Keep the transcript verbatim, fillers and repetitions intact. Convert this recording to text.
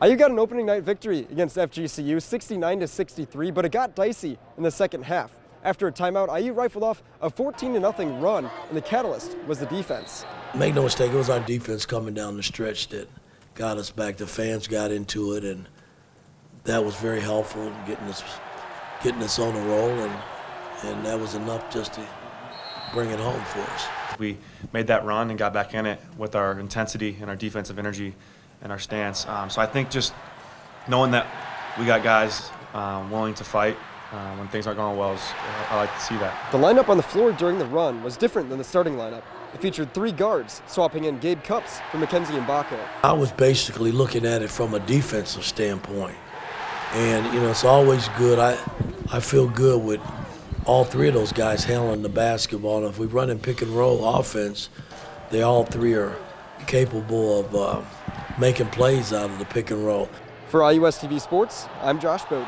I U got an opening night victory against F G C U, sixty-nine to sixty-three, but it got dicey in the second half. After a timeout, I U rifled off a fourteen to nothing run, and the catalyst was the defense. Make no mistake, it was our defense coming down the stretch that got us back. The fans got into it, and that was very helpful in getting us, getting us on a roll, and, and that was enough just to bring it home for us. We made that run and got back in it with our intensity and our defensive energy and our stance. Um, so I think just knowing that we got guys uh, willing to fight uh, when things aren't going well, is, uh, I like to see that. The lineup on the floor during the run was different than the starting lineup. It featured three guards, swapping in Gabe Cups for Mackenzie and Baco. I was basically looking at it from a defensive standpoint. And, you know, it's always good. I, I feel good with all three of those guys handling the basketball. And if we run in pick and roll offense, they all three are capable of uh, making plays out of the pick and roll. For I U S T V Sports, I'm Josh Bode.